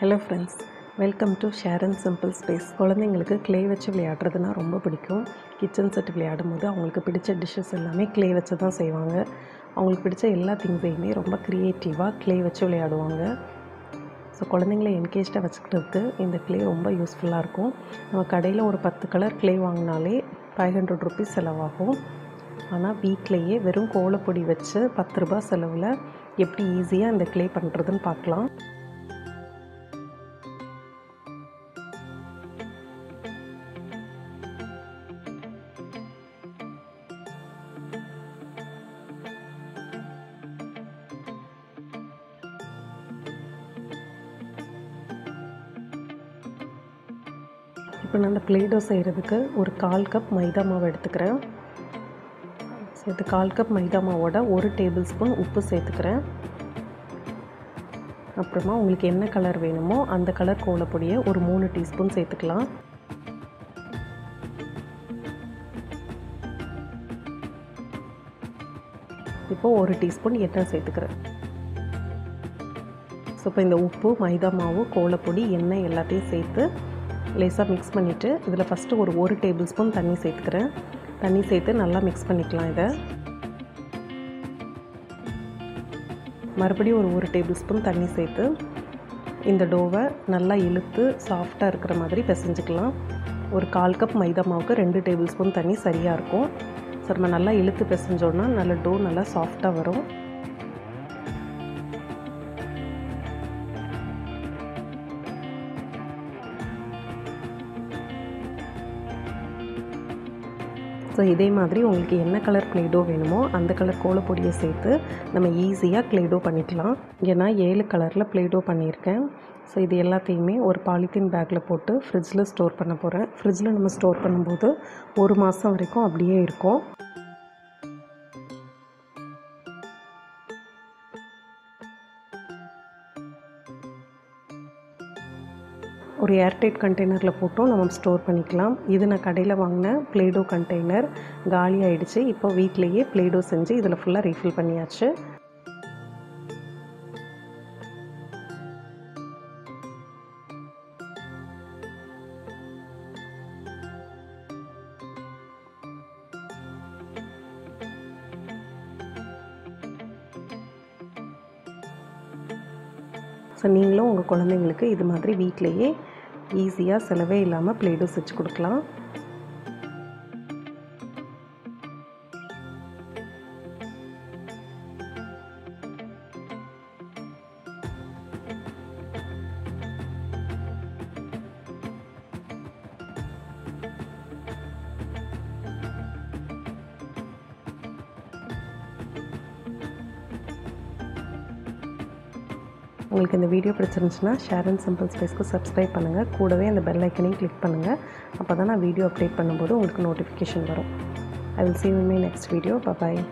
Hello friends, welcome to Sharon's Simple Space. குழந்தைகளுக்கு clay வச்சு விளையாடுறதுனா ரொம்ப பிடிக்கும். கிச்சன் செட் விளையாடும்போது அவங்களுக்கு பிடிச்ச டிஷஸ் எல்லாமே clay வச்சு தான் செய்வாங்க. அவங்களுக்கு பிடிச்ச எல்லா திங்ஸையுமே ரொம்ப கிரியேட்டிவா clay வச்சு விளையாடுவாங்க. சோ குழந்தைகளை என்கேஜ்டா வச்சுக்கிறதுக்கு இந்த clay ரொம்ப யூஸ்ஃபுல்லா இருக்கும். நம்ம கடையில ஒரு 10 கலர் clay வாங்குனாலே 500 ரூபாய் செலவாகும். ஆனா வீட்லயே வெறும் கோலப்பொடி வச்சு 10 ரூபாய் செலவுல எப்படி ஈஸியா இந்த clay பண்றதுன்னு பார்க்கலாம். இப்போ நான் அந்த ப்ளேடோ செய்கிறதுக்கு ஒரு 1/4 கப் மைதா மாவு எடுத்துக்கிறேன். ஸோ இது 1/4 கப் மைதா மாவோட 1 டேபிள் ஸ்பூன் உப்பு சேர்த்துக்கிறேன். அப்புறமா உங்களுக்கு என்ன கலர் வேணுமோ அந்த கலர் கோலப்பொடியை ஒரு 3 டீஸ்பூன் சேர்த்துக்கலாம். இப்போ 1 டீஸ்பூன் எண்ணெய் சேர்த்துக்கிறேன். ஸோ இப்போ இந்த உப்பு மைதா மாவு கோலப்பொடி எண்ணெய் எல்லாத்தையும் சேர்த்து லேசாக மிக்ஸ் பண்ணிவிட்டு இதில் ஃபஸ்ட்டு ஒரு டேபிள் ஸ்பூன் தண்ணி சேர்த்துக்கிறேன். தண்ணி சேர்த்து நல்லா மிக்ஸ் பண்ணிக்கலாம். இதை மறுபடியும் ஒரு டேபிள் ஸ்பூன் தண்ணி சேர்த்து இந்த டோவை நல்லா இழுத்து சாஃப்டாக இருக்கிற மாதிரி பிசைஞ்சிக்கலாம். ஒரு 1/4 கப் மைதா மாவுக்கு 2 டேபிள் ஸ்பூன் தண்ணி சரியாக இருக்கும். ஸோ நம்ம நல்லா இழுத்து பிசைஞ்சோன்னா நல்ல டோ நல்லா சாஃப்டாக வரும். ஸோ இதே மாதிரி உங்களுக்கு என்ன கலர் க்ளேடோ வேணுமோ அந்த கலர் கோலப்பொடியை சேர்த்து நம்ம ஈஸியாக க்ளேடோ பண்ணிக்கலாம். ஏன்னா 7 கலரில் க்ளேடோ பண்ணியிருக்கேன். ஸோ இது எல்லாத்தையுமே ஒரு பாலித்தீன் பேக்கில் போட்டு ஃப்ரிட்ஜில் ஸ்டோர் பண்ண போகிறேன். ஃப்ரிட்ஜில் நம்ம ஸ்டோர் பண்ணும்போது 1 மாதம் வரைக்கும் அப்படியே இருக்கும். ஒரு ஏர்டைட் கண்டெய்னரில் போட்டும் நம்ம ஸ்டோர் பண்ணிக்கலாம். இது நான் கடையில் வாங்கின ப்ளேடோ கண்டெய்னர் காலி ஆகிடுச்சு. இப்போ வீட்டிலையே ப்ளேடோ செஞ்சு இதில் ஃபுல்லாக ரீஃபில் பண்ணியாச்சு. ஸோ நீங்களும் உங்கள் குழந்தைங்களுக்கு இது மாதிரி வீட்டிலையே ஈஸியாக செலவே இல்லாமல் ப்ளேடோ செஞ்சு கொடுக்கலாம். உங்களுக்கு இந்த வீடியோ பிடிச்சிருந்துச்சுன்னா ஷேரன் சிம்பிள் ஸ்பேஸ்க்கு சப்ஸ்கிரைப் பண்ணுங்கள். கூடவே அந்த பெல் ஐக்கனையும் கிளிக் பண்ணுங்கள். அப்போ தான் நான் வீடியோ அப்டேட் பண்ணும்போது உங்களுக்கு நோட்டிஃபிகேஷன் வரும். I will see you in my next video. Bye bye.